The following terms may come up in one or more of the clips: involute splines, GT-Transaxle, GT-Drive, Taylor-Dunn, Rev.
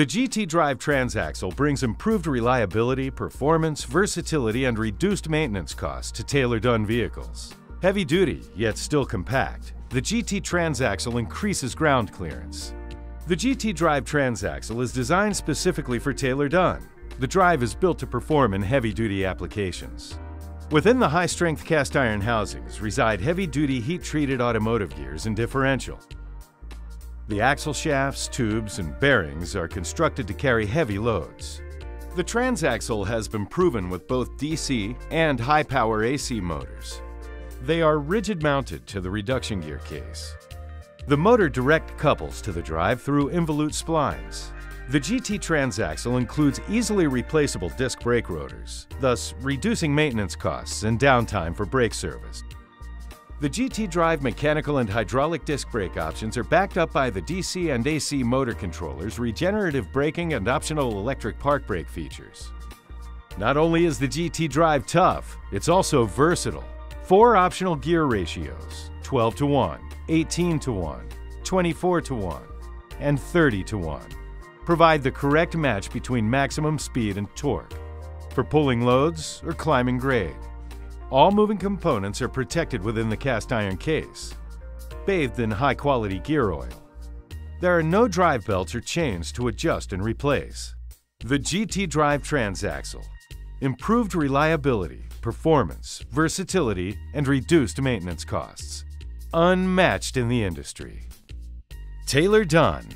The GT-Drive Transaxle brings improved reliability, performance, versatility, and reduced maintenance costs to Taylor-Dunn vehicles. Heavy-duty, yet still compact, the GT-Transaxle increases ground clearance. The GT-Drive Transaxle is designed specifically for Taylor-Dunn. The Drive is built to perform in heavy-duty applications. Within the high-strength cast iron housings reside heavy-duty heat-treated automotive gears and differential. The axle shafts, tubes, and bearings are constructed to carry heavy loads. The Transaxle has been proven with both DC and high-power AC motors. They are rigid-mounted to the reduction gear case. The motor direct couples to the drive through involute splines. The GT Transaxle includes easily replaceable disc brake rotors, thus reducing maintenance costs and downtime for brake service. The GT-Drive mechanical and hydraulic disc brake options are backed up by the DC and AC motor controllers, regenerative braking, and optional electric park brake features. Not only is the GT-Drive tough, it's also versatile. 4 optional gear ratios, 12:1, 18:1, 24:1, and 30:1, provide the correct match between maximum speed and torque, for pulling loads or climbing grade. All moving components are protected within the cast iron case, bathed in high-quality gear oil. There are no drive belts or chains to adjust and replace. The GT-Drive Transaxle. Improved reliability, performance, versatility, and reduced maintenance costs. Unmatched in the industry. Taylor-Dunn.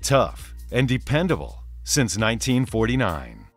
Tough and dependable since 1949.